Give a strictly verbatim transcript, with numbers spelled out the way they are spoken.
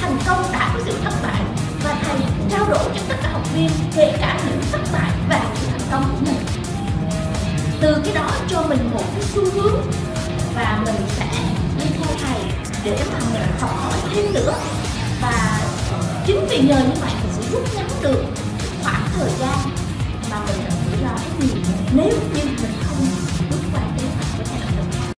thành công đã có sự thất bại, và thầy trao đổi cho tất cả học viên kể cả những thất bại và sự thành công của mình. Từ cái đó cho mình một cái xu hướng và mình sẽ đi theo thầy để mà mình học hỏi thêm nữa, và chính vì nhờ như vậy mình sẽ rút ngắn được khoảng thời gian